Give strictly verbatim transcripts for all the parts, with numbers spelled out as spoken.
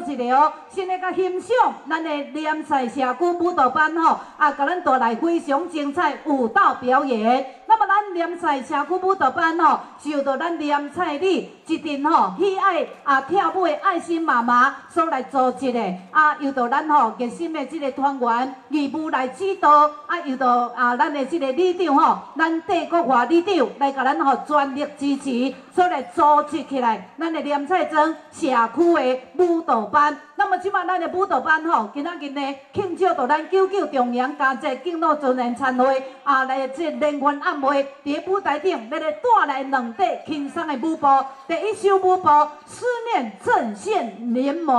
倒一个哦，先来甲欣赏咱的联赛社区舞蹈班吼，啊，甲咱带来非常精彩舞蹈表演。那么咱联赛社区舞蹈班吼，受到咱联赛里一阵吼喜爱啊跳舞的爱心妈妈所来组织的，啊，由到咱吼热心的这个团员义务来指导，啊，由到啊咱的这个里长吼，咱戴国华里长来甲咱吼全力支持，所来组织起来，咱的联赛庄社区的舞蹈班。那么即摆咱的舞蹈班吼，今仔日呢庆祝到咱九九重阳佳节敬老尊贤餐会啊，来即联欢晚会伫舞台顶，要来带来两段轻松的舞步。第一首舞步《思念阵线联盟》，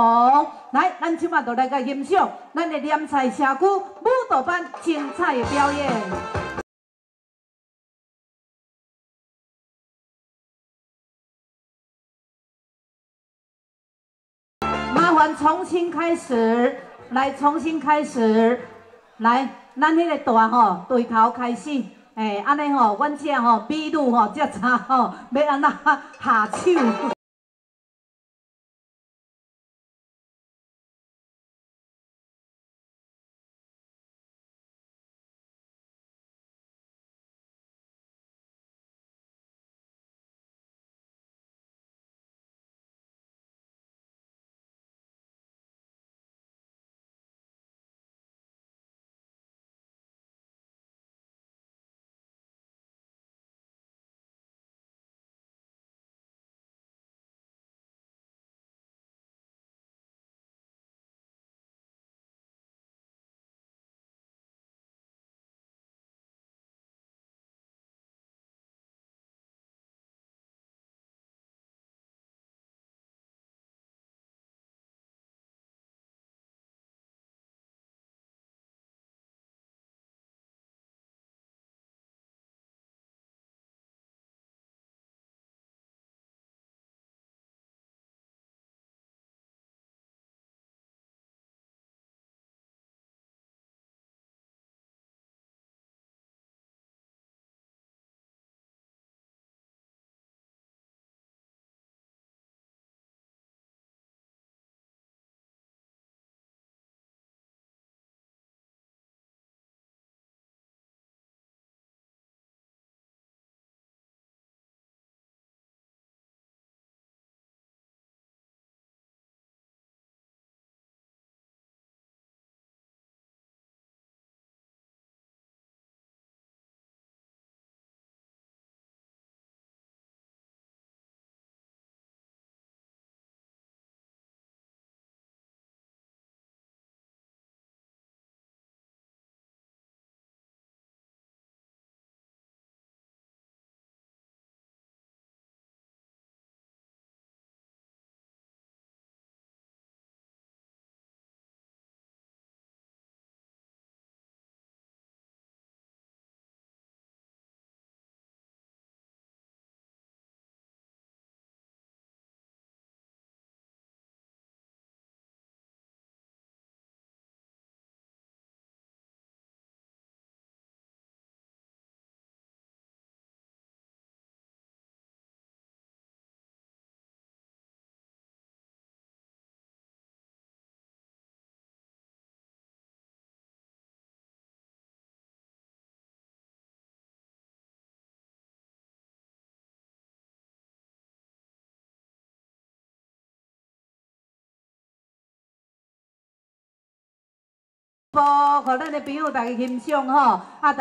来，咱即摆就来甲欣赏咱的联赛社区舞蹈班精彩的表演。重新开始，来重新开始，来，咱迄个大吼对头开始，哎、欸，安尼吼，阮这吼美女吼，这查吼要安那下手。播，互咱的朋友大家欣赏吼，啊！